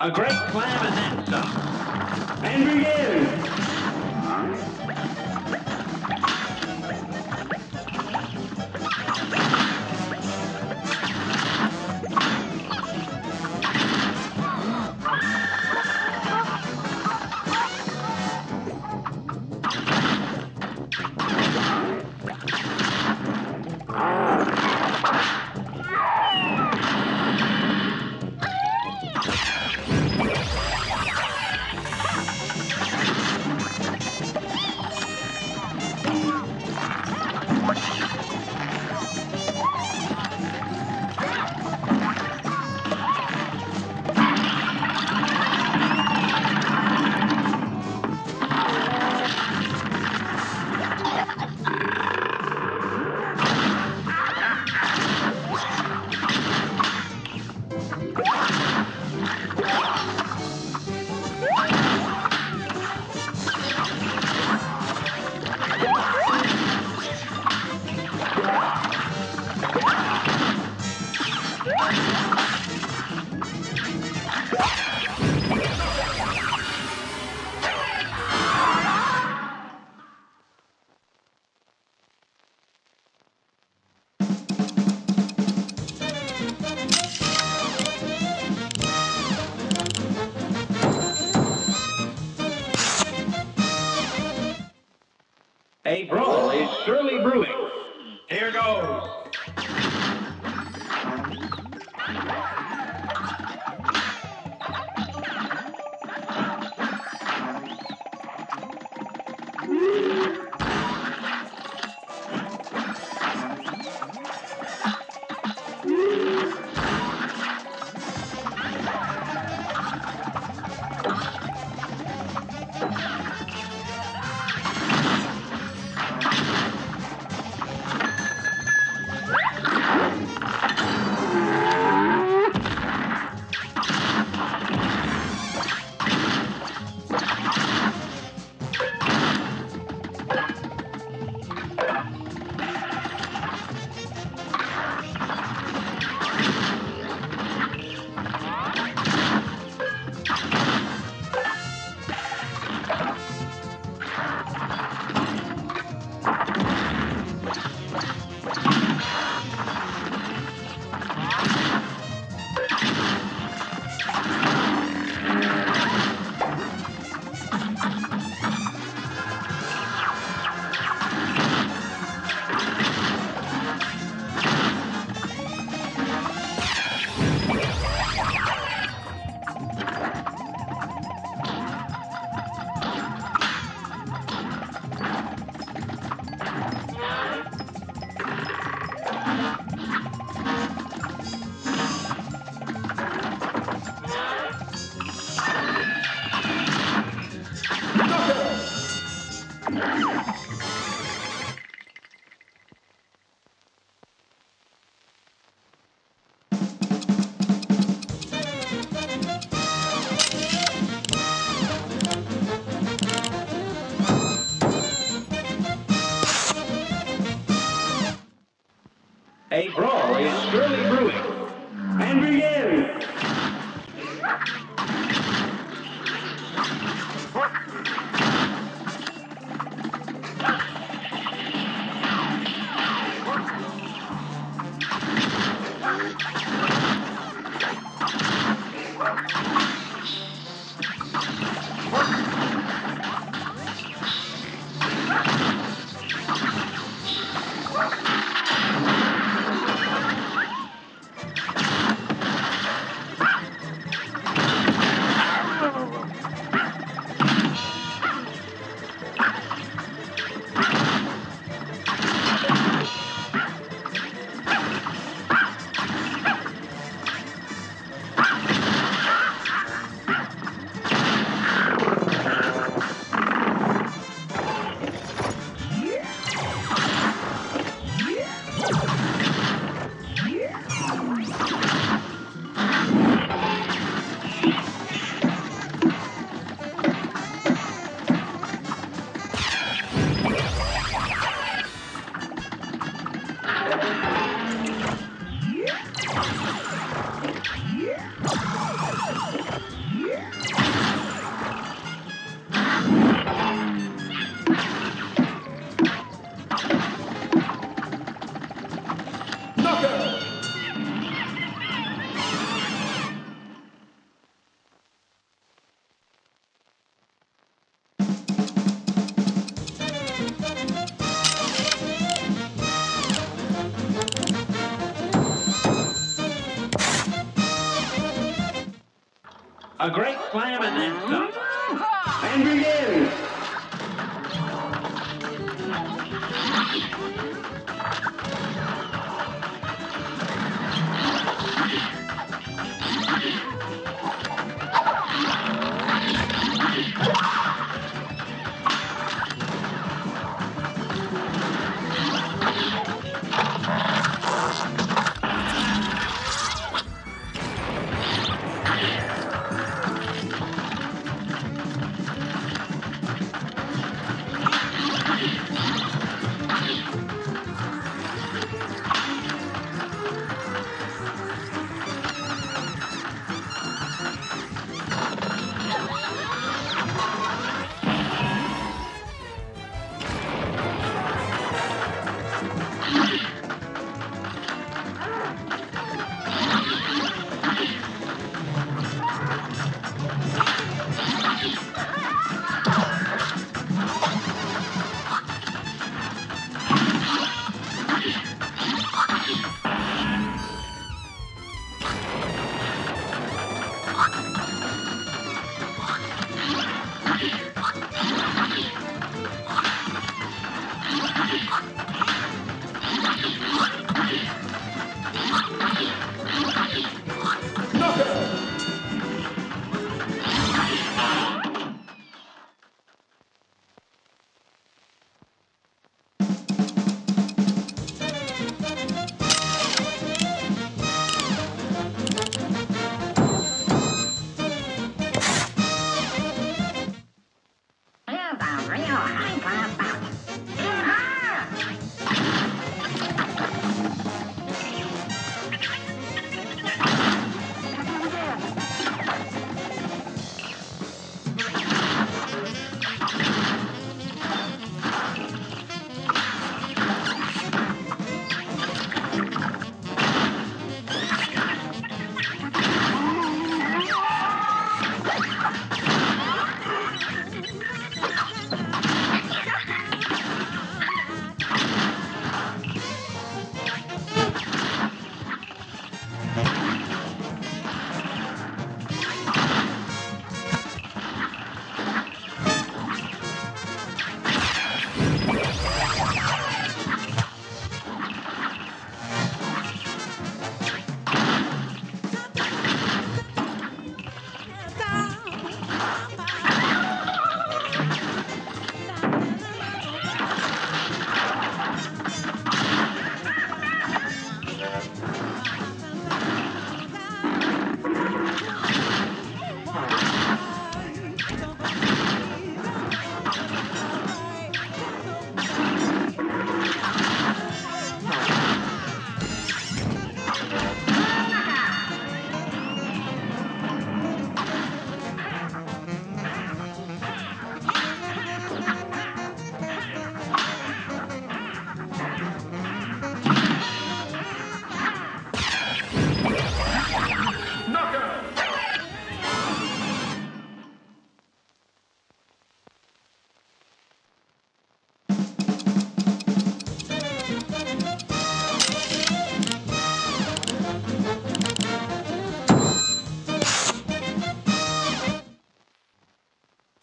A great climb and then some. And begin! A brawl is surely brewing. Here goes. A brawl is surely brewing. And begin! A great slam and then stop. And begin.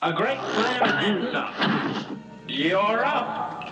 A great slam and then stop. You're up.